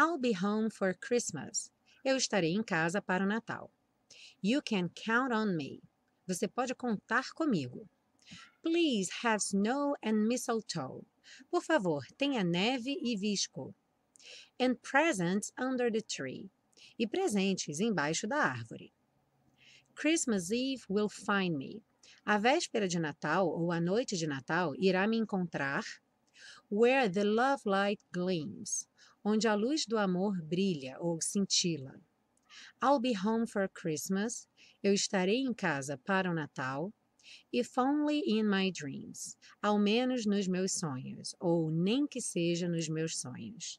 I'll be home for Christmas. Eu estarei em casa para o Natal. You can count on me. Você pode contar comigo. Please have snow and mistletoe. Por favor, tenha neve e visco. And presents under the tree. E presentes embaixo da árvore. Christmas Eve will find me. A véspera de Natal ou a noite de Natal irá me encontrar. Where the love light gleams. Onde a luz do amor brilha ou cintila. I'll be home for Christmas. Eu estarei em casa para o Natal. If only in my dreams. Ao menos nos meus sonhos. Ou nem que seja nos meus sonhos.